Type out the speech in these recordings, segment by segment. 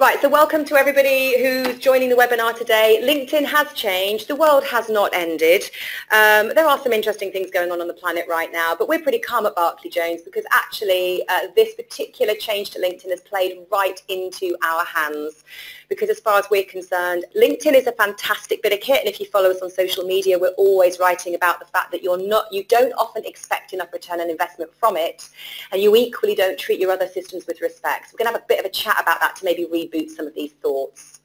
Right, so welcome to everybody who's joining the webinar today. LinkedIn has changed, the world has not ended. There are some interesting things going on the planet right now, but we're pretty calm at Barclay Jones because actually this particular change to LinkedIn has played right into our hands. Because as far as we're concerned, LinkedIn is a fantastic bit of kit, and if you follow us on social media, we're always writing about the fact that you don't often expect enough return on investment from it, and you equally don't treat your other systems with respect. So we're going to have a bit of a chat about that to maybe reboot some of these thoughts.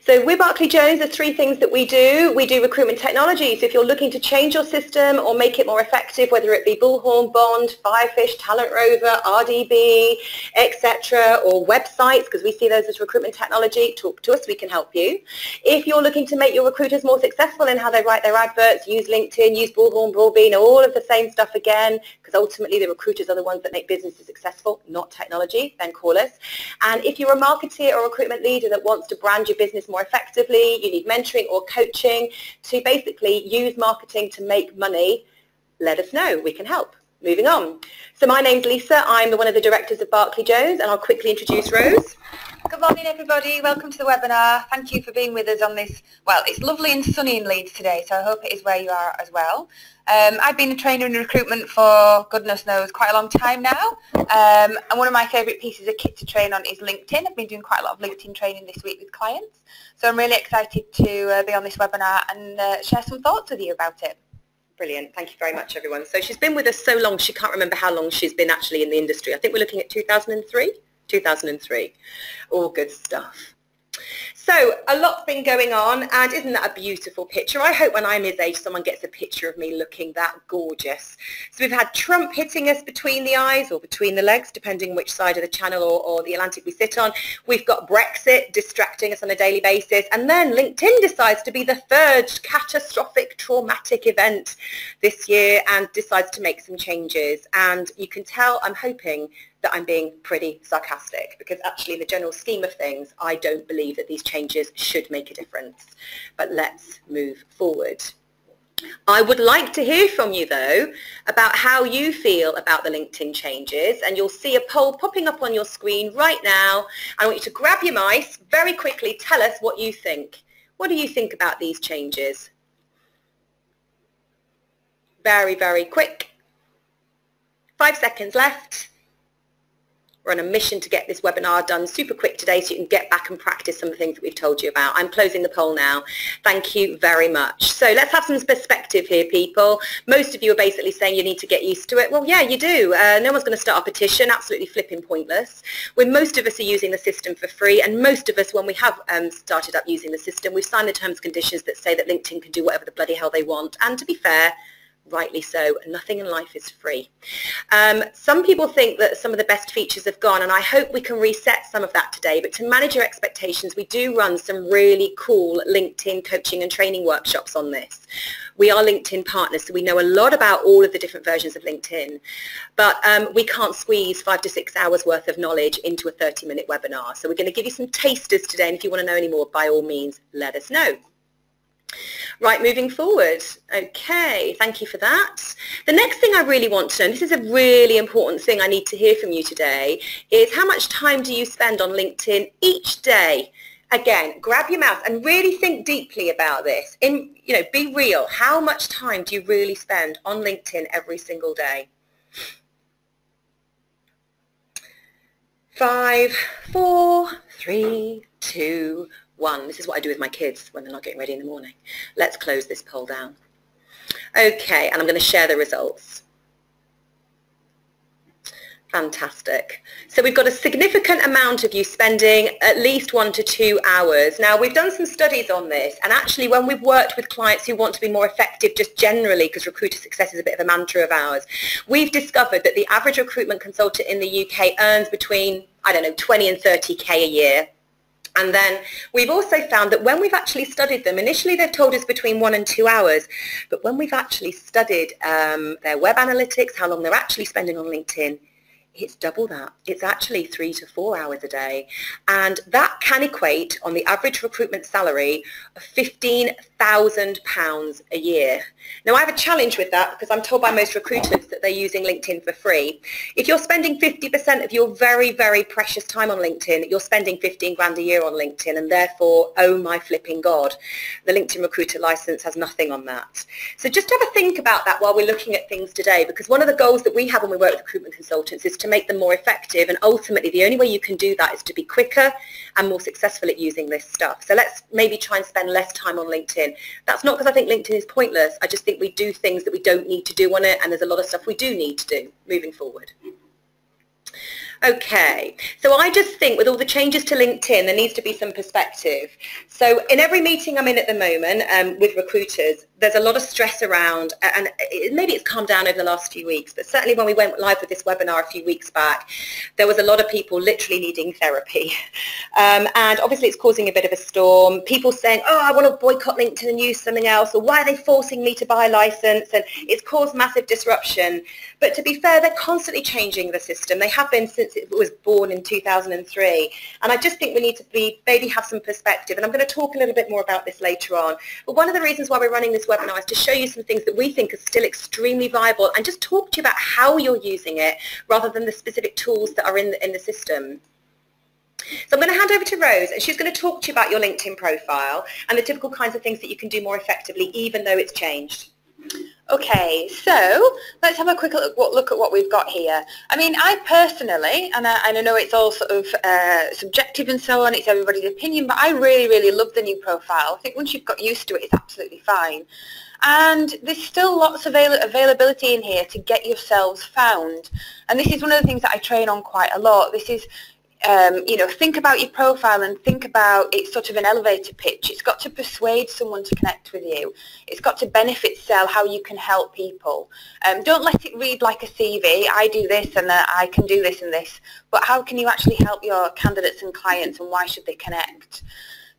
So with Barclay Jones, there's three things that we do. We do recruitment technology, so if you're looking to change your system or make it more effective, whether it be Bullhorn, Bond, Firefish, Talent Rover, RDB, etc., or websites, because we see those as recruitment technology, talk to us, we can help you. If you're looking to make your recruiters more successful in how they write their adverts, use LinkedIn, use Bullhorn, Broadbean, all of the same stuff again, because ultimately the recruiters are the ones that make businesses successful, not technology, then call us. And if you're a marketer or recruitment leader that wants to brand your business more effectively, you need mentoring or coaching to basically use marketing to make money, let us know. We can help. Moving on. So my name's Lisa. I'm one of the directors of Barclay Jones, and I'll quickly introduce Rose. Good morning, everybody. Welcome to the webinar. Thank you for being with us on this. Well, it's lovely and sunny in Leeds today, so I hope it is where you are as well. I've been a trainer in recruitment for, goodness knows, quite a long time now. And one of my favourite pieces of kit to train on is LinkedIn. I've been doing quite a lot of LinkedIn training this week with clients. So I'm really excited to be on this webinar and share some thoughts with you about it. Brilliant. Thank you very much, everyone. So she's been with us so long, she can't remember how long she's been actually in the industry. I think we're looking at 2003. 2003. All good stuff. So a lot's been going on, and isn't that a beautiful picture? I hope when I'm his age someone gets a picture of me looking that gorgeous. So we've had Trump hitting us between the eyes or between the legs, depending which side of the channel or the Atlantic we sit on. We've got Brexit distracting us on a daily basis, and then LinkedIn decides to be the third catastrophic traumatic event this year and decides to make some changes. And you can tell I'm hoping that I'm being pretty sarcastic, because actually in the general scheme of things I don't believe that these changes should make a difference. But let's move forward. I would like to hear from you though about how you feel about the LinkedIn changes, and you'll see a poll popping up on your screen right now. I want you to grab your mice very quickly, tell us what you think. What do you think about these changes? Very, very quick. 5 seconds left. We're on a mission to get this webinar done super quick today so you can get back and practice some of the things that we've told you about. I'm closing the poll now. Thank you very much. So let's have some perspective here, people. Most of you are basically saying you need to get used to it. Well, yeah, you do. No one's going to start a petition. Absolutely flipping pointless. When most of us are using the system for free, and most of us, when we have started up using the system, we've signed the terms and conditions that say that LinkedIn can do whatever the bloody hell they want. And to be fair, rightly so, nothing in life is free. Some people think that some of the best features have gone, and I hope we can reset some of that today, but to manage your expectations, we do run some really cool LinkedIn coaching and training workshops on this. We are LinkedIn partners, so we know a lot about all of the different versions of LinkedIn, but we can't squeeze 5 to 6 hours worth of knowledge into a 30-minute webinar. So we're going to give you some tasters today, and if you want to know any more, by all means, let us know. Right, moving forward. Okay, thank you for that. The next thing I really want to know, and this is a really important thing I need to hear from you today, is how much time do you spend on LinkedIn each day? Again, grab your mouse and really think deeply about this. Be real. How much time do you really spend on LinkedIn every single day? 5, 4, 3, 2, 1. This is what I do with my kids when they're not getting ready in the morning. Let's close this poll down. Okay, and I'm going to share the results. Fantastic. So we've got a significant amount of you spending at least 1 to 2 hours. Now, we've done some studies on this, and actually when we've worked with clients who want to be more effective just generally, because recruiter success is a bit of a mantra of ours, we've discovered that the average recruitment consultant in the UK earns between, I don't know, 20 and 30k a year. And then we've also found that when we've actually studied them, initially they've told us between 1 and 2 hours, but when we've actually studied their web analytics, how long they're actually spending on LinkedIn, it's double that. It's actually 3 to 4 hours a day. And that can equate, on the average recruitment salary, of £15,000 a year. Now, I have a challenge with that because I'm told by most recruiters that they're using LinkedIn for free. If you're spending 50% of your very, very precious time on LinkedIn, you're spending 15 grand a year on LinkedIn, and therefore, oh my flipping God, the LinkedIn recruiter license has nothing on that. So just have a think about that while we're looking at things today, because one of the goals that we have when we work with recruitment consultants is to make them more effective, and ultimately the only way you can do that is to be quicker and more successful at using this stuff. So let's maybe try and spend less time on LinkedIn. That's not because I think LinkedIn is pointless. I just think we do things that we don't need to do on it, and there's a lot of stuff we do need to do moving forward. Okay, so I just think with all the changes to LinkedIn, there needs to be some perspective. So in every meeting I'm in at the moment with recruiters, there's a lot of stress around, and maybe it's calmed down over the last few weeks, but certainly when we went live with this webinar a few weeks back, there was a lot of people literally needing therapy. And obviously it's causing a bit of a storm. People saying, oh, I want to boycott LinkedIn and use something else, or why are they forcing me to buy a license? And it's caused massive disruption. But to be fair, they're constantly changing the system. They have been since it was born in 2003. And I just think we need to be, maybe have some perspective. And I'm going to talk a little bit more about this later on. But one of the reasons why we're running this webinar is to show you some things that we think are still extremely viable, and just talk to you about how you're using it rather than the specific tools that are in the system. So I'm going to hand over to Rose, and she's going to talk to you about your LinkedIn profile and the typical kinds of things that you can do more effectively even though it's changed. Okay, so let's have a quick look at what we've got here. I mean, I personally, and I know it's all sort of subjective and so on, it's everybody's opinion, but I really, really love the new profile. I think once you've got used to it, it's absolutely fine. And there's still lots of availability in here to get yourselves found. And this is one of the things that I train on quite a lot. This is, you know, think about your profile and think about it's sort of an elevator pitch. It's got to persuade someone to connect with you. It's got to benefit sell how you can help people. Don't let it read like a CV. I do this and I can do this and this. But how can you actually help your candidates and clients, and why should they connect?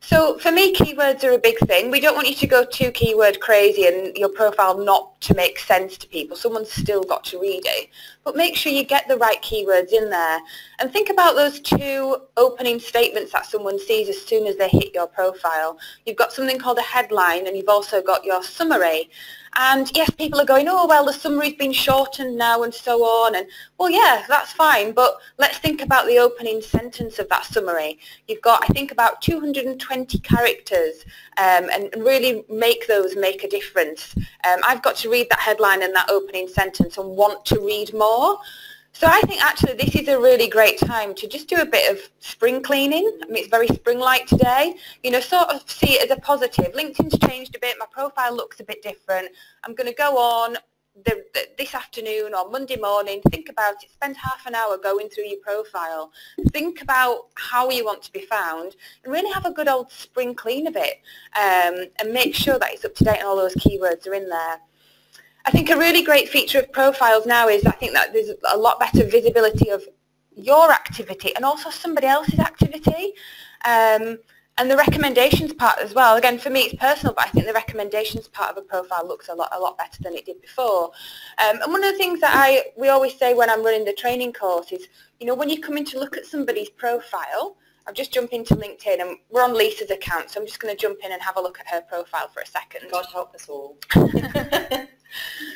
So for me, keywords are a big thing. We don't want you to go too keyword crazy and your profile not to make sense to people. Someone's still got to read it. But make sure you get the right keywords in there. And think about those two opening statements that someone sees as soon as they hit your profile. You've got something called a headline, and you've also got your summary. And yes, people are going, oh, well, the summary's been shortened now and so on. And, well, yeah, that's fine. But let's think about the opening sentence of that summary. You've got, I think, about 220 characters, and really make those make a difference. I've got to read that headline and that opening sentence and want to read more. So I think actually this is a really great time to just do a bit of spring cleaning. I mean, it's very spring-like today. You know, sort of see it as a positive. LinkedIn's changed a bit. My profile looks a bit different. I'm going to go on this afternoon or Monday morning, think about it, spend half an hour going through your profile, think about how you want to be found, and really have a good old spring clean of it, and make sure that it's up to date and all those keywords are in there. I think a really great feature of profiles now is I think that there's a lot better visibility of your activity and also somebody else's activity. And the recommendations part as well. Again, for me it's personal, but I think the recommendations part of a profile looks a lot better than it did before. And one of the things that we always say when I'm running the training course is, you know, when you come in to look at somebody's profile, I'll just jump into LinkedIn, and we're on Lisa's account, so I'm just going to jump in and have a look at her profile for a second. God help us all.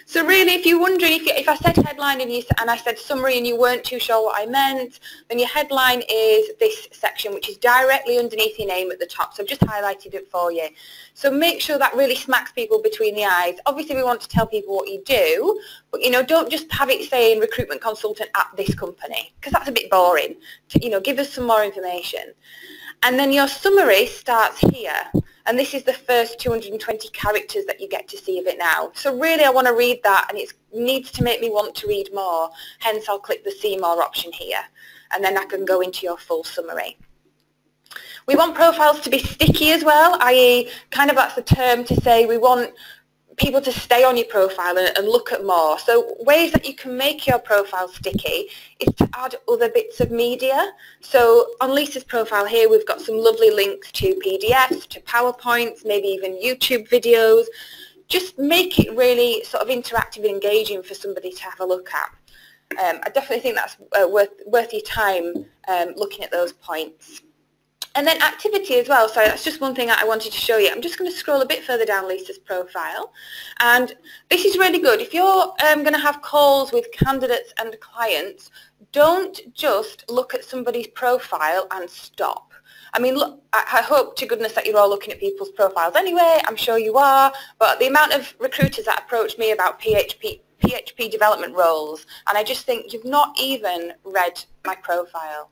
So really, if you're wondering, if I said headline and I said summary and you weren't too sure what I meant, then your headline is this section, which is directly underneath your name at the top. So I've just highlighted it for you. So make sure that really smacks people between the eyes. Obviously, we want to tell people what you do, but, you know, don't just have it saying recruitment consultant at this company, because that's a bit boring. You know, give us some more information. And then your summary starts here. And this is the first 220 characters that you get to see of it now. So really I want to read that, and it needs to make me want to read more. Hence I'll click the See More option here, and then I can go into your full summary. We want profiles to be sticky as well, i.e. kind of that's the term to say we want people to stay on your profile and look at more. So ways that you can make your profile sticky is to add other bits of media. So on Lisa's profile here, we've got some lovely links to PDFs, to PowerPoints, maybe even YouTube videos. Just make it really sort of interactive and engaging for somebody to have a look at. I definitely think that's worth your time looking at those points. And then activity as well, so that's just one thing that I wanted to show you. I'm just going to scroll a bit further down Lisa's profile, and this is really good. If you're going to have calls with candidates and clients, don't just look at somebody's profile and stop. I mean, look, I hope to goodness that you're all looking at people's profiles anyway, I'm sure you are, but the amount of recruiters that approach me about PHP development roles, and I just think you've not even read my profile.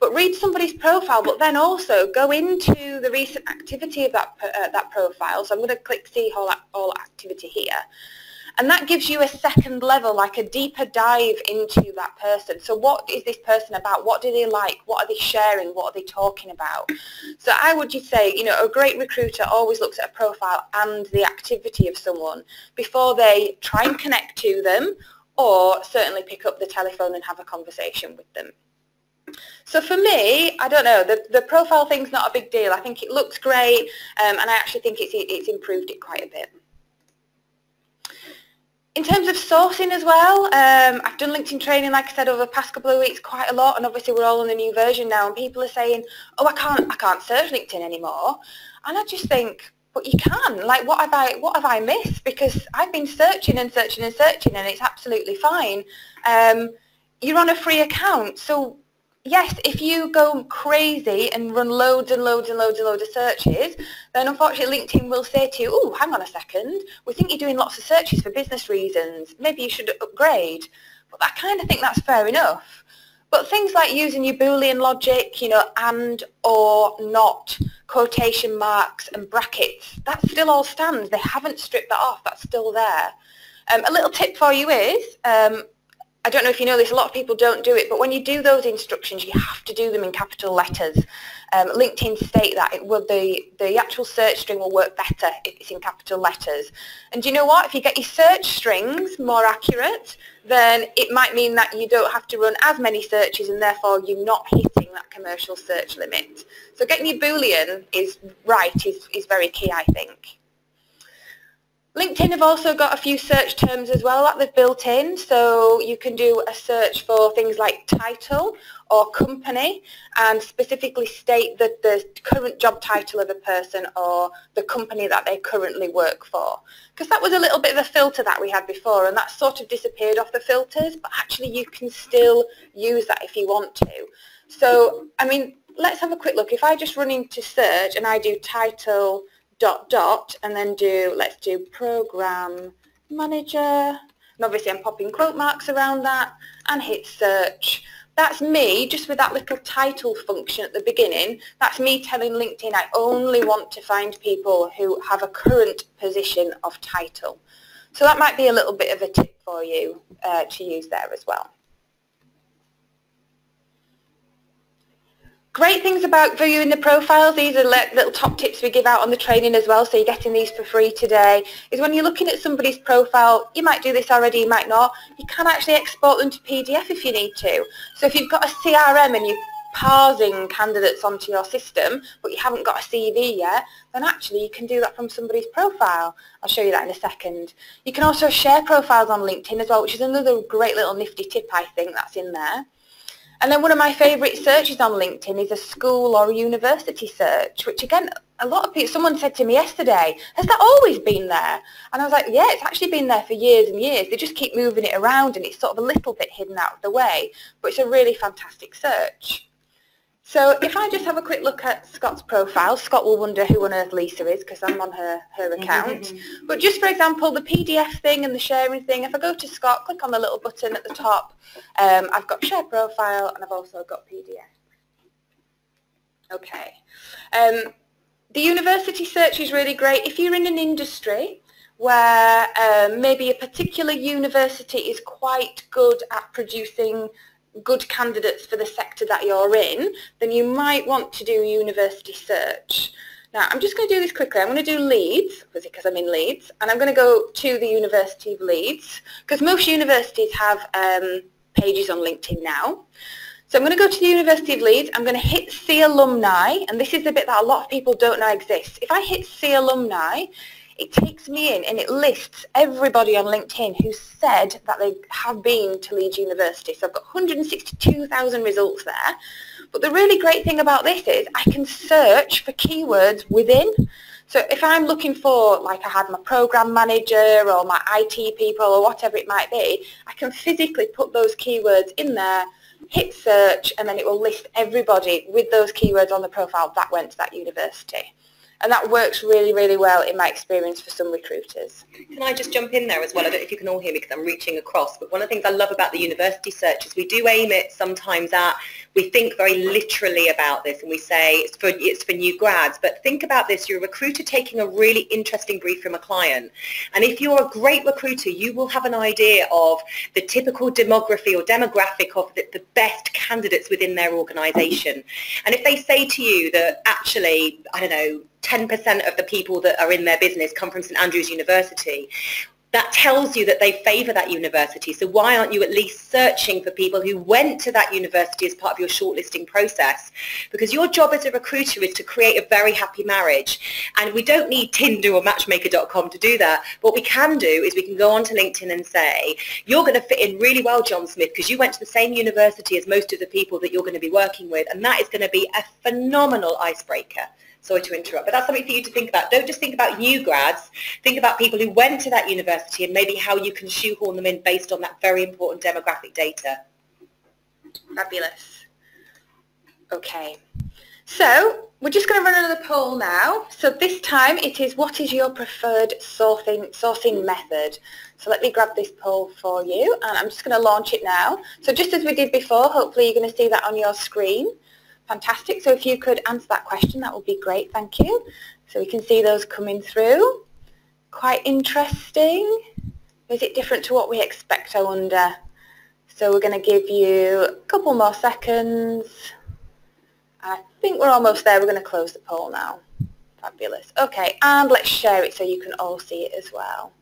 But read somebody's profile, but then also go into the recent activity of that profile. So I'm going to click see all activity here. And that gives you a second level, like a deeper dive into that person. So what is this person about? What do they like? What are they sharing? What are they talking about? So I would just say, you know, a great recruiter always looks at a profile and the activity of someone before they try and connect to them, or certainly pick up the telephone and have a conversation with them. So for me, I don't know, the profile thing's not a big deal. I think it looks great, and I actually think it's improved it quite a bit. In terms of sourcing as well, I've done LinkedIn training, like I said, over the past couple of weeks quite a lot, and obviously we're all on the new version now, and people are saying, oh, I can't search LinkedIn anymore. And I just think, but you can. Like, what have I missed? Because I've been searching and searching and searching, and it's absolutely fine. You're on a free account, so yes, if you go crazy and run loads and loads and loads and loads of searches, then unfortunately LinkedIn will say to you, oh, hang on a second, we think you're doing lots of searches for business reasons, maybe you should upgrade. But I kind of think that's fair enough. But things like using your Boolean logic, you know, and, or, not, quotation marks and brackets, that still all stands. They haven't stripped that off, that's still there. A little tip for you is, I don't know if you know this, a lot of people don't do it, but when you do those instructions, you have to do them in capital letters. LinkedIn state that it will, the actual search string will work better if it's in capital letters. And do you know what? If you get your search strings more accurate, then it might mean that you don't have to run as many searches, and therefore you're not hitting that commercial search limit. So getting your Boolean is right is very key, I think. LinkedIn have also got a few search terms as well that they've built in, so you can do a search for things like title or company and specifically state that the current job title of a person or the company that they currently work for. Because that was a little bit of a filter that we had before, and that sort of disappeared off the filters, but actually you can still use that if you want to. So, I mean, let's have a quick look. If I just run into search and I do title, .. and then let's do program manager, and obviously I'm popping quote marks around that, and hit search. That's me, just with that little title function at the beginning, that's me telling LinkedIn I only want to find people who have a current position of title. So that might be a little bit of a tip for you to use there as well. Great things about viewing the profiles, these are little top tips we give out on the training as well, so you're getting these for free today, is when you're looking at somebody's profile, you might do this already, you might not, you can actually export them to PDF if you need to. So if you've got a CRM and you're parsing candidates onto your system, but you haven't got a CV yet, then actually you can do that from somebody's profile. I'll show you that in a second. You can also share profiles on LinkedIn as well, which is another great little nifty tip, I think, that's in there. And then one of my favourite searches on LinkedIn is a school or a university search, which again, a lot of people, someone said to me yesterday, has that always been there? And I was like, yeah, it's actually been there for years and years. They just keep moving it around and it's sort of a little bit hidden out of the way, but it's a really fantastic search. So if I just have a quick look at Scott's profile, Scott will wonder who on earth Lisa is because I'm on her account. But just for example, the PDF thing and the sharing thing, if I go to Scott, click on the little button at the top, I've got share profile and I've also got PDF. Okay. The university search is really great. If you're in an industry where maybe a particular university is quite good at producing good candidates for the sector that you're in, then you might want to do university search. Now I'm just going to do this quickly. I'm going to do Leeds, because I'm in Leeds, and I'm going to go to the University of Leeds, because most universities have pages on LinkedIn now. So I'm going to go to the University of Leeds, I'm going to hit See Alumni, and this is the bit that a lot of people don't know exists. If I hit See Alumni, it takes me in and it lists everybody on LinkedIn who said that they have been to Leeds University. So I've got 162,000 results there. But the really great thing about this is I can search for keywords within. So if I'm looking for, like I had my program manager or my IT people or whatever it might be, I can physically put those keywords in there, hit search, and then it will list everybody with those keywords on the profile that went to that university. And that works really, really well in my experience for some recruiters. Can I just jump in there as well? I don't know if you can all hear me because I'm reaching across, but one of the things I love about the university search is we do aim it sometimes at, we think very literally about this and we say it's for new grads, but think about this, you're a recruiter taking a really interesting brief from a client. And if you're a great recruiter, you will have an idea of the typical demography or demographic of the best candidates within their organisation. And if they say to you that actually, I don't know, 10% of the people that are in their business come from St. Andrews University, that tells you that they favour that university. So why aren't you at least searching for people who went to that university as part of your shortlisting process? Because your job as a recruiter is to create a very happy marriage. And we don't need Tinder or Matchmaker.com to do that. What we can do is we can go onto LinkedIn and say, you're going to fit in really well, John Smith, because you went to the same university as most of the people that you're going to be working with. And that is going to be a phenomenal icebreaker. Sorry to interrupt, but that's something for you to think about. Don't just think about new grads. Think about people who went to that university and maybe how you can shoehorn them in based on that very important demographic data. Fabulous. Okay. So we're just going to run another poll now. So this time it is, what is your preferred sourcing method? So let me grab this poll for you, and I'm just going to launch it now. So just as we did before, hopefully you're going to see that on your screen. Fantastic. So if you could answer that question, that would be great. Thank you. So we can see those coming through. Quite interesting. Is it different to what we expect, I wonder? So we're going to give you a couple more seconds. I think we're almost there. We're going to close the poll now. Fabulous. Okay, and let's share it so you can all see it as well.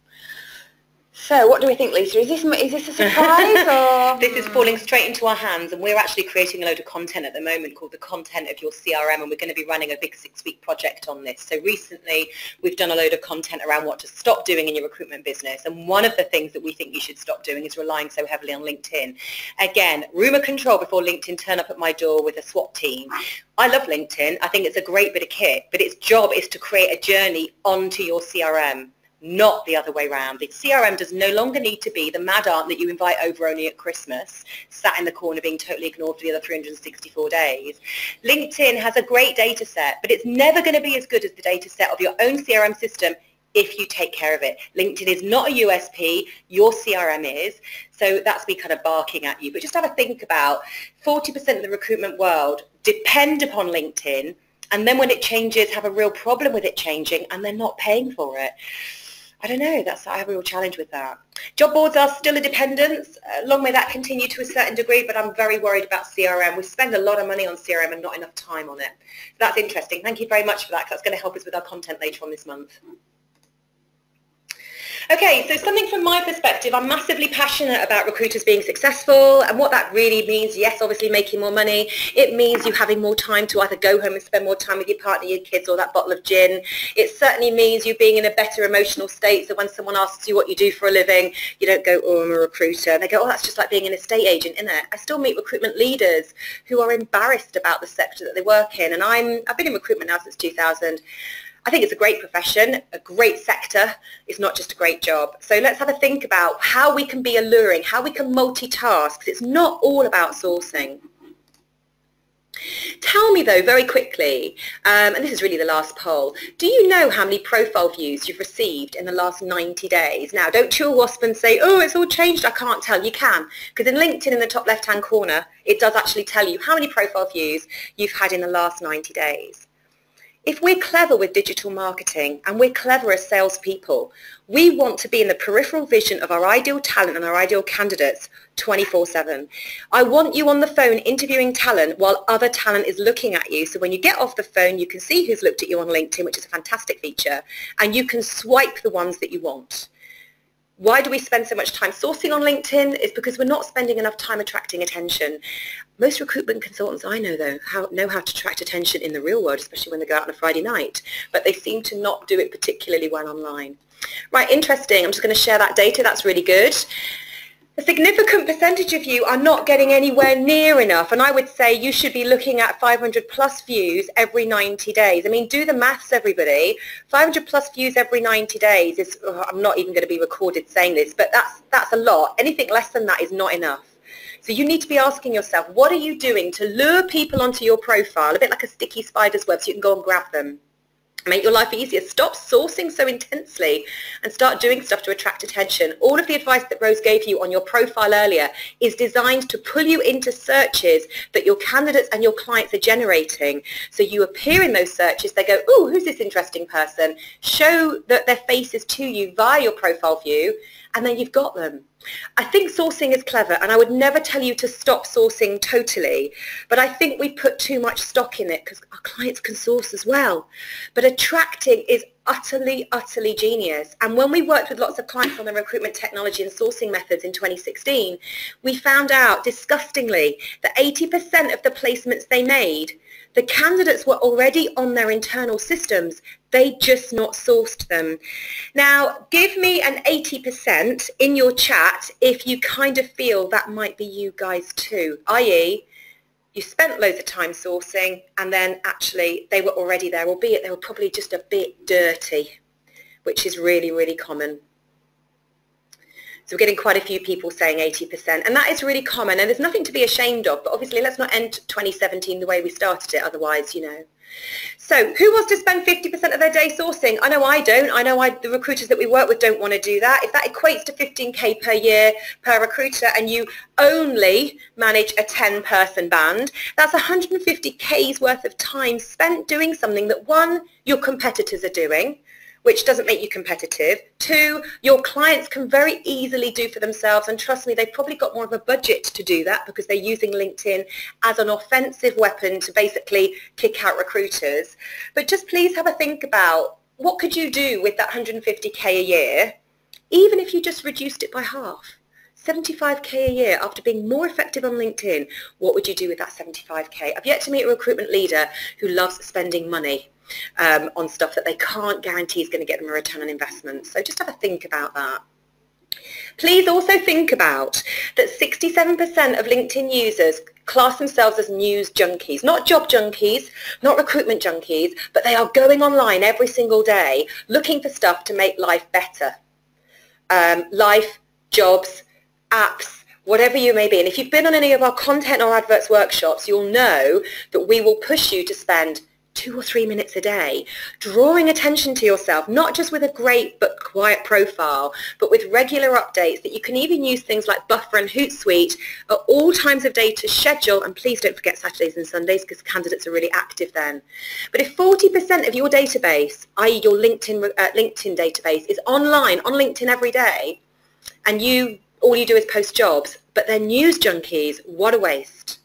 So what do we think, Lisa? Is this a surprise? Or? This is falling straight into our hands, and we're actually creating a load of content at the moment called the content of your CRM, and we're going to be running a big 6-week project on this. So recently we've done a load of content around what to stop doing in your recruitment business, and one of the things that we think you should stop doing is relying so heavily on LinkedIn. Again, rumour control before LinkedIn turn up at my door with a SWAT team. I love LinkedIn. I think it's a great bit of kit, but its job is to create a journey onto your CRM, not the other way around. The CRM does no longer need to be the mad aunt that you invite over only at Christmas, sat in the corner being totally ignored for the other 364 days. LinkedIn has a great data set, but it's never going to be as good as the data set of your own CRM system if you take care of it. LinkedIn is not a USP, your CRM is. So that's me kind of barking at you. But just have a think about 40% of the recruitment world depend upon LinkedIn, and then when it changes, have a real problem with it changing, and they're not paying for it. I don't know, I have a real challenge with that. Job boards are still a dependence. Long may that continue to a certain degree, but I'm very worried about CRM. We spend a lot of money on CRM and not enough time on it. So that's interesting. Thank you very much for that, because that's going to help us with our content later on this month. Okay, so something from my perspective, I'm massively passionate about recruiters being successful, and what that really means, yes, obviously making more money. It means you having more time to either go home and spend more time with your partner, your kids, or that bottle of gin. It certainly means you being in a better emotional state, so when someone asks you what you do for a living, you don't go, oh, I'm a recruiter. And they go, oh, that's just like being an estate agent, isn't it? I still meet recruitment leaders who are embarrassed about the sector that they work in, and I've been in recruitment now since 2000. I think it's a great profession, a great sector. It's not just a great job. So let's have a think about how we can be alluring, how we can multitask. It's not all about sourcing. Tell me, though, very quickly, and this is really the last poll, do you know how many profile views you've received in the last 90 days? Now, don't chew a wasp and say, oh, it's all changed, I can't tell. You can, because in LinkedIn, in the top left-hand corner, it does actually tell you how many profile views you've had in the last 90 days. If we're clever with digital marketing and we're clever as salespeople, we want to be in the peripheral vision of our ideal talent and our ideal candidates 24/7. I want you on the phone interviewing talent while other talent is looking at you. So when you get off the phone, you can see who's looked at you on LinkedIn, which is a fantastic feature, and you can swipe the ones that you want. Why do we spend so much time sourcing on LinkedIn? It's because we're not spending enough time attracting attention. Most recruitment consultants I know, though, know how to attract attention in the real world, especially when they go out on a Friday night, but they seem to not do it particularly well online. Right, interesting. I'm just going to share that data. That's really good. A significant percentage of you are not getting anywhere near enough, and I would say you should be looking at 500 plus views every 90 days. I mean, do the maths, everybody. 500 plus views every 90 days is, oh, I'm not even going to be recorded saying this, but that's a lot. Anything less than that is not enough. So you need to be asking yourself, what are you doing to lure people onto your profile, a bit like a sticky spider's web, so you can go and grab them. Make your life easier. Stop sourcing so intensely and start doing stuff to attract attention. All of the advice that Rose gave you on your profile earlier is designed to pull you into searches that your candidates and your clients are generating. So you appear in those searches, they go, "Ooh, who's this interesting person?" Show that their face is to you via your profile view, and then you've got them. I think sourcing is clever, and I would never tell you to stop sourcing totally, but I think we put too much stock in it because our clients can source as well. But attracting is utterly, utterly genius. And when we worked with lots of clients on the recruitment technology and sourcing methods in 2016, we found out, disgustingly, that 80% of the placements they made, the candidates were already on their internal systems. They just not sourced them. Now, give me an 80% in your chat if you kind of feel that might be you guys too, i.e. you spent loads of time sourcing and then actually they were already there, albeit they were probably just a bit dirty, which is really, really common. So we're getting quite a few people saying 80%, and that is really common, and there's nothing to be ashamed of, but obviously let's not end 2017 the way we started it, otherwise, you know. So who wants to spend 50% of their day sourcing? I know I don't. I know the recruiters that we work with don't want to do that. If that equates to 15K per year per recruiter and you only manage a 10-person band, that's 150K's worth of time spent doing something that, one, your competitors are doing, which doesn't make you competitive. Two, your clients can very easily do for themselves, and trust me, they've probably got more of a budget to do that because they're using LinkedIn as an offensive weapon to basically kick out recruiters. But just please have a think about what could you do with that 150K a year, even if you just reduced it by half. 75K a year after being more effective on LinkedIn, what would you do with that 75K? I've yet to meet a recruitment leader who loves spending money on stuff that they can't guarantee is going to get them a return on investment. So just have a think about that. Please also think about that 67% of LinkedIn users class themselves as news junkies, not job junkies, not recruitment junkies, but they are going online every single day looking for stuff to make life better. Life, jobs, apps, whatever you may be. And if you've been on any of our content or adverts workshops, you'll know that we will push you to spend 2 or 3 minutes a day drawing attention to yourself, not just with a great but quiet profile, but with regular updates that you can even use things like Buffer and Hootsuite at all times of day to schedule. And please don't forget Saturdays and Sundays because candidates are really active then. But if 40% of your database, i.e. your LinkedIn database, is online on LinkedIn every day, and all you do is post jobs, but they're news junkies, what a waste.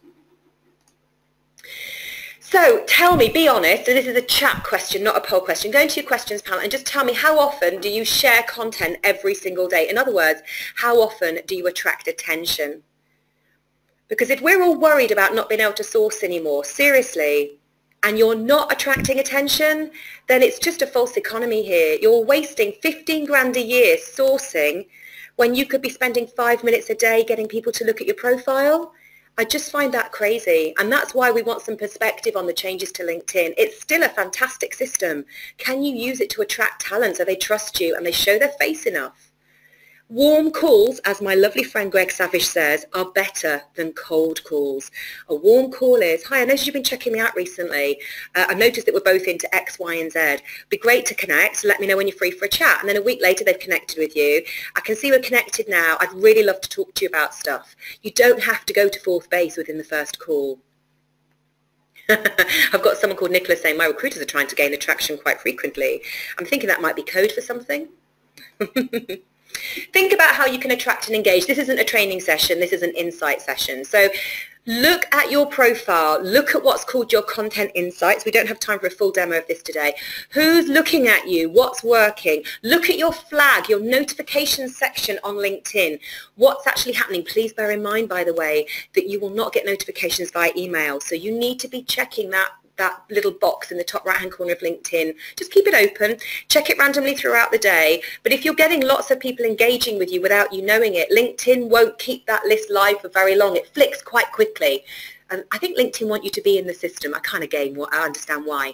So tell me, be honest, and this is a chat question, not a poll question, go into your questions panel and just tell me, how often do you share content every single day? In other words, how often do you attract attention? Because if we're all worried about not being able to source anymore, seriously, and you're not attracting attention, then it's just a false economy here. You're wasting 15 grand a year sourcing when you could be spending 5 minutes a day getting people to look at your profile. I just find that crazy, and that's why we want some perspective on the changes to LinkedIn. It's still a fantastic system. Can you use it to attract talent so they trust you and they show their face enough? Warm calls, as my lovely friend Greg Savage says, are better than cold calls. A warm call is, hi, I noticed you've been checking me out recently. I've noticed that we're both into X, Y, and Z. It'd be great to connect. Let me know when you're free for a chat. And then a week later, they've connected with you. I can see we're connected now. I'd really love to talk to you about stuff. You don't have to go to fourth base within the first call. I've got someone called Nicholas saying, my recruiters are trying to gain attraction quite frequently. I'm thinking that might be code for something. Think about how you can attract and engage. This isn't a training session, this is an insight session. So look at your profile, look at what's called your content insights. We don't have time for a full demo of this today. Who's looking at you? What's working? Look at your flag, your notifications section on LinkedIn. What's actually happening? Please bear in mind, by the way, that you will not get notifications via email. So you need to be checking that little box in the top right-hand corner of LinkedIn. Just keep it open, check it randomly throughout the day, but if you're getting lots of people engaging with you without you knowing it, LinkedIn won't keep that list live for very long. It flicks quite quickly. And I think LinkedIn want you to be in the system. I kind of I understand why.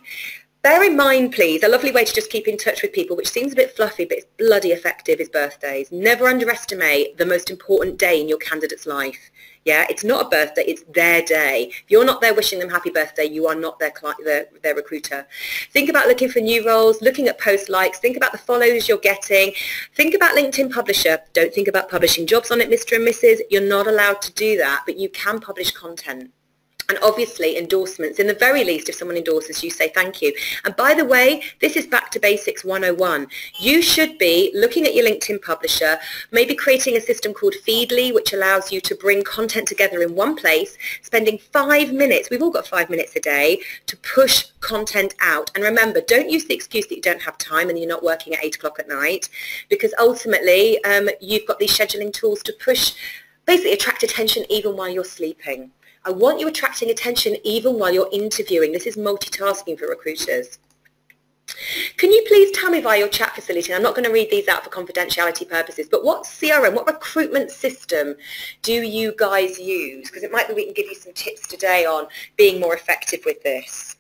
Bear in mind, please, a lovely way to just keep in touch with people, which seems a bit fluffy, but it's bloody effective, is birthdays. Never underestimate the most important day in your candidate's life. Yeah, it's not a birthday, it's their day. If you're not there wishing them happy birthday, you are not their recruiter. Think about looking for new roles, looking at post likes, think about the follows you're getting. Think about LinkedIn Publisher. Don't think about publishing jobs on it, Mr. and Mrs. You're not allowed to do that, but you can publish content. And obviously endorsements. In the very least, if someone endorses you, say thank you. And by the way, this is back to basics 101. You should be looking at your LinkedIn publisher, maybe creating a system called Feedly, which allows you to bring content together in one place, spending 5 minutes, we've all got 5 minutes a day, to push content out. And remember, don't use the excuse that you don't have time and you're not working at 8 o'clock at night, because ultimately you've got these scheduling tools to push, basically attract attention even while you're sleeping. I want you attracting attention even while you're interviewing. This is multitasking for recruiters. Can you please tell me via your chat facility, and I'm not going to read these out for confidentiality purposes, but what CRM, what recruitment system do you guys use? Because it might be we can give you some tips today on being more effective with this.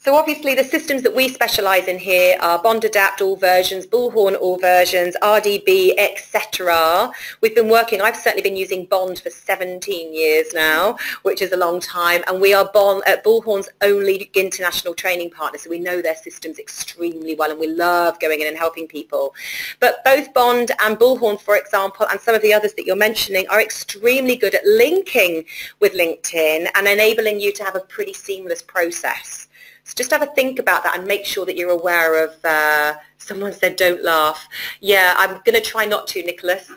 So obviously the systems that we specialise in here are Bond Adapt, all versions, Bullhorn, all versions, RDB, etc. We've been working, I've certainly been using Bond for 17 years now, which is a long time, and we are Bullhorn's only international training partner, so we know their systems extremely well, and we love going in and helping people. But both Bond and Bullhorn, for example, and some of the others that you're mentioning, are extremely good at linking with LinkedIn and enabling you to have a pretty seamless process. So just have a think about that and make sure that you're aware of, someone said don't laugh. Yeah, I'm going to try not to, Nicholas.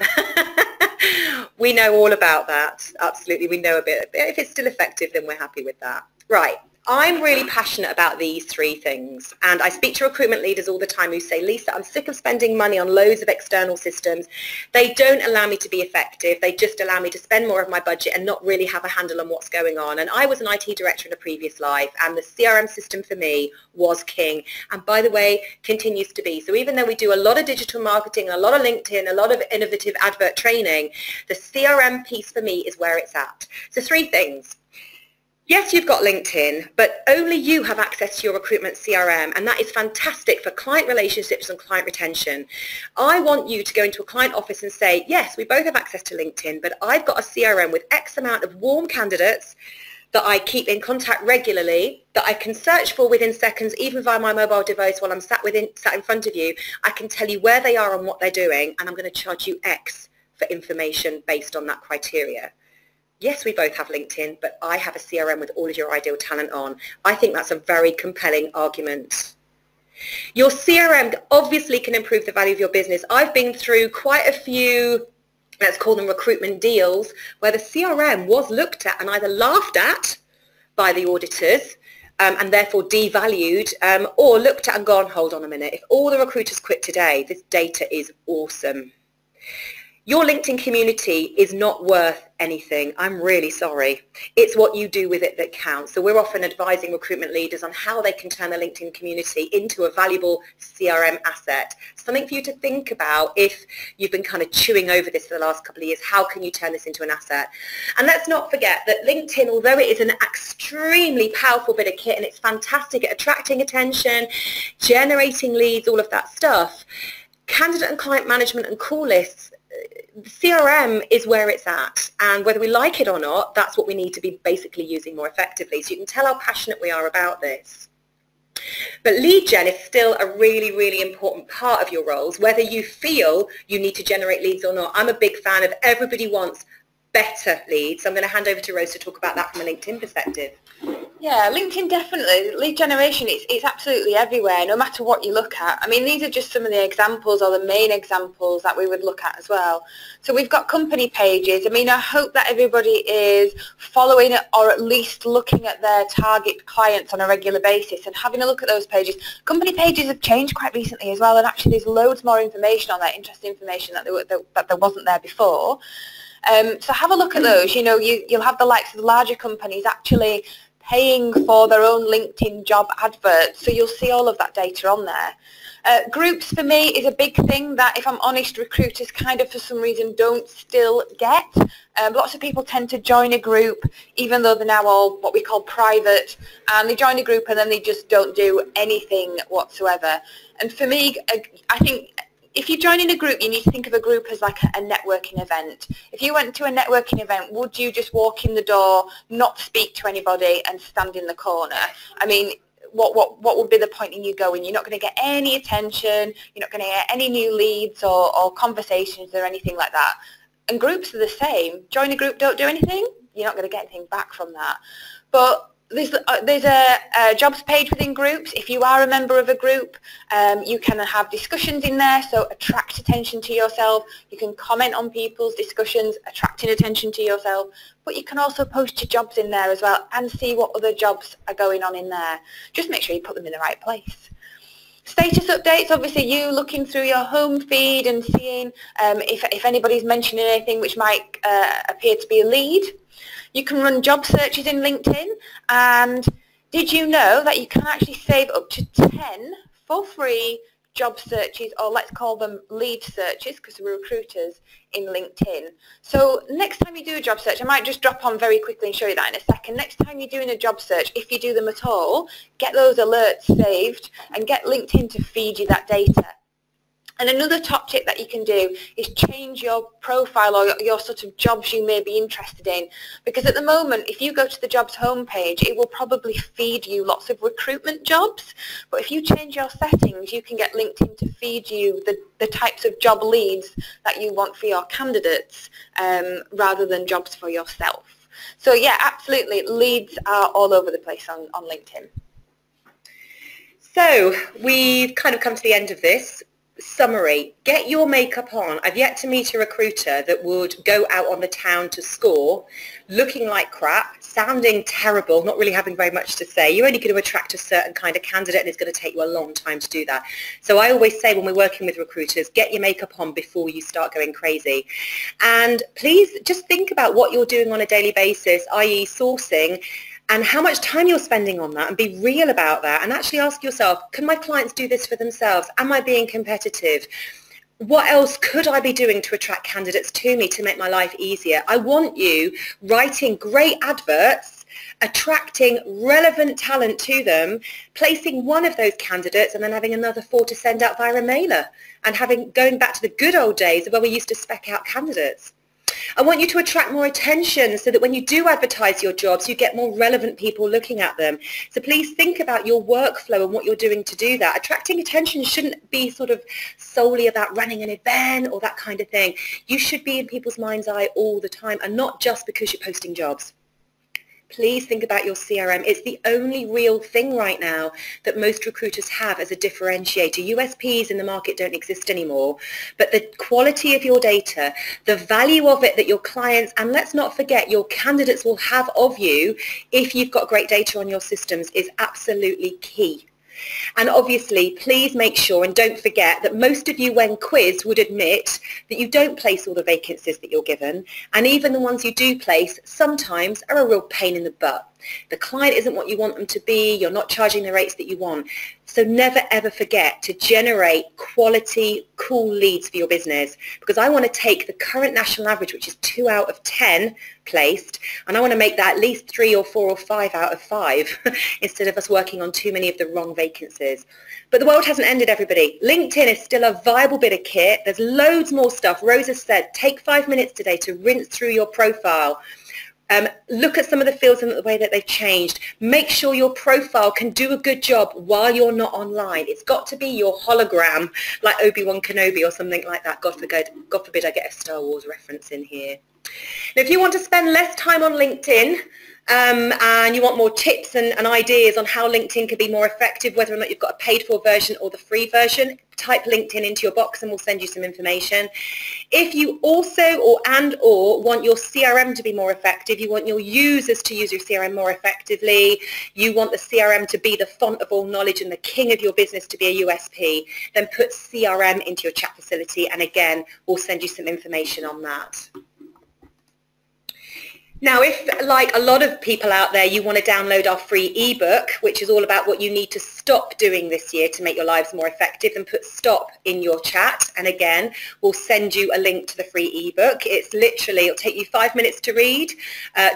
We know all about that. Absolutely, we know a bit. If it's still effective, then we're happy with that. Right. I'm really passionate about these three things, and I speak to recruitment leaders all the time who say, Lisa, I'm sick of spending money on loads of external systems. They don't allow me to be effective. They just allow me to spend more of my budget and not really have a handle on what's going on. And I was an IT director in a previous life, and the CRM system for me was king, and by the way, continues to be. So even though we do a lot of digital marketing, a lot of LinkedIn, a lot of innovative advert training, the CRM piece for me is where it's at. So three things. Yes, you've got LinkedIn, but only you have access to your recruitment CRM, and that is fantastic for client relationships and client retention. I want you to go into a client office and say, yes, we both have access to LinkedIn, but I've got a CRM with X amount of warm candidates that I keep in contact regularly, that I can search for within seconds, even via my mobile device while I'm sat in front of you. I can tell you where they are and what they're doing, and I'm going to charge you X for information based on that criteria. Yes, we both have LinkedIn, but I have a CRM with all of your ideal talent on. I think that's a very compelling argument. Your CRM obviously can improve the value of your business. I've been through quite a few, let's call them recruitment deals, where the CRM was looked at and either laughed at by the auditors and therefore devalued, or looked at and gone, hold on a minute, if all the recruiters quit today, this data is awesome. Your LinkedIn community is not worth anything. I'm really sorry. It's what you do with it that counts. So we're often advising recruitment leaders on how they can turn their LinkedIn community into a valuable CRM asset. Something for you to think about if you've been kind of chewing over this for the last couple of years. How can you turn this into an asset? And let's not forget that LinkedIn, although it is an extremely powerful bit of kit and it's fantastic at attracting attention, generating leads, all of that stuff, candidate and client management and call lists, CRM is where it's at, and whether we like it or not, that's what we need to be basically using more effectively. So you can tell how passionate we are about this. But lead gen is still a really, really important part of your roles, whether you feel you need to generate leads or not. I'm a big fan of everybody wants better leads. So I'm going to hand over to Rose to talk about that from a LinkedIn perspective. Yeah, LinkedIn definitely. Lead generation, it's absolutely everywhere, no matter what you look at. I mean, these are just some of the examples or the main examples that we would look at as well. So we've got company pages. I mean, I hope that everybody is following it or at least looking at their target clients on a regular basis and having a look at those pages. Company pages have changed quite recently as well, and actually there's loads more information on there, interesting information that there wasn't there before. So have a look at those. You know, you'll have the likes of larger companies actually paying for their own LinkedIn job adverts, so you'll see all of that data on there. Groups for me is a big thing that, if I'm honest, recruiters kind of for some reason don't still get. Lots of people tend to join a group, even though they're now all what we call private, and they join a group and then they just don't do anything whatsoever. And for me, I think if you're joining a group, you need to think of a group as like a networking event. If you went to a networking event, would you just walk in the door, not speak to anybody, and stand in the corner? I mean, what would be the point in you going? You're not going to get any attention. You're not going to get any new leads or conversations or anything like that. And groups are the same. Join a group, don't do anything. You're not going to get anything back from that. But there's a jobs page within groups. If you are a member of a group, you can have discussions in there, so attract attention to yourself. You can comment on people's discussions, attracting attention to yourself. But you can also post your jobs in there as well and see what other jobs are going on in there. Just make sure you put them in the right place. Status updates, obviously you looking through your home feed and seeing if anybody's mentioning anything which might appear to be a lead. You can run job searches in LinkedIn, and did you know that you can actually save up to 10 for free job searches, or let's call them lead searches because we're recruiters, in LinkedIn. So next time you do a job search, I might just drop on very quickly and show you that in a second. Next time you're doing a job search, if you do them at all, get those alerts saved and get LinkedIn to feed you that data. And another top tip that you can do is change your profile or your sort of jobs you may be interested in. Because at the moment, if you go to the jobs homepage, it will probably feed you lots of recruitment jobs. But if you change your settings, you can get LinkedIn to feed you the types of job leads that you want for your candidates rather than jobs for yourself. So yeah, absolutely, leads are all over the place on LinkedIn. So we've kind of come to the end of this. Summary, get your makeup on. I've yet to meet a recruiter that would go out on the town to score, looking like crap, sounding terrible, not really having very much to say. You're only going to attract a certain kind of candidate, and it's going to take you a long time to do that. So I always say when we're working with recruiters, get your makeup on before you start going crazy. And please just think about what you're doing on a daily basis, i.e. sourcing, and how much time you're spending on that, and be real about that, and actually ask yourself, can my clients do this for themselves? Am I being competitive? What else could I be doing to attract candidates to me to make my life easier? I want you writing great adverts, attracting relevant talent to them, placing one of those candidates, and then having another 4 to send out via a mailer, and going back to the good old days where we used to spec out candidates. I want you to attract more attention so that when you do advertise your jobs, you get more relevant people looking at them. So please think about your workflow and what you're doing to do that. Attracting attention shouldn't be sort of solely about running an event or that kind of thing. You should be in people's mind's eye all the time, and not just because you're posting jobs. Please think about your CRM. It's the only real thing right now that most recruiters have as a differentiator. USPs in the market don't exist anymore, but the quality of your data, the value of it that your clients, and let's not forget your candidates, will have of you if you've got great data on your systems, is absolutely key. And obviously, please make sure and don't forget that most of you, when quizzed, would admit that you don't place all the vacancies that you're given, and even the ones you do place sometimes are a real pain in the butt. The client isn't what you want them to be, you're not charging the rates that you want. So never ever forget to generate quality, cool leads for your business, because I want to take the current national average, which is 2 out of 10 placed, and I want to make that at least 3 or 4 or 5 out of 5 instead of us working on too many of the wrong vacancies. But the world hasn't ended, everybody. LinkedIn is still a viable bit of kit. There's loads more stuff. Rose has said, take 5 minutes today to rinse through your profile. Look at some of the fields and the way that they've changed. Make sure your profile can do a good job while you're not online. It's got to be your hologram, like Obi-Wan Kenobi or something like that. God forbid I get a Star Wars reference in here. Now, if you want to spend less time on LinkedIn and you want more tips and ideas on how LinkedIn could be more effective, whether or not you've got a paid-for version or the free version, type LinkedIn into your box and we'll send you some information. If you also or want your CRM to be more effective, you want your users to use your CRM more effectively, you want the CRM to be the font of all knowledge and the king of your business to be a USP, then put CRM into your chat facility, and again, we'll send you some information on that. Now, if, like a lot of people out there, you want to download our free ebook, which is all about what you need to stop doing this year to make your lives more effective, and put stop in your chat, and again, we'll send you a link to the free ebook. It's literally, it'll take you 5 minutes to read,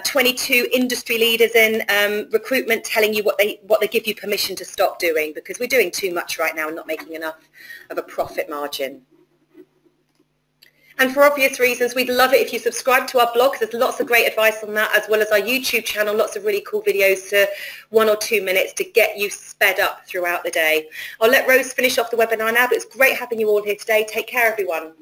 22 industry leaders in recruitment telling you what they give you permission to stop doing, because we're doing too much right now and not making enough of a profit margin. And for obvious reasons, we'd love it if you subscribe to our blog. There's lots of great advice on that, as well as our YouTube channel, lots of really cool videos to 1 or 2 minutes to get you sped up throughout the day. I'll let Rose finish off the webinar now, but it's great having you all here today. Take care, everyone.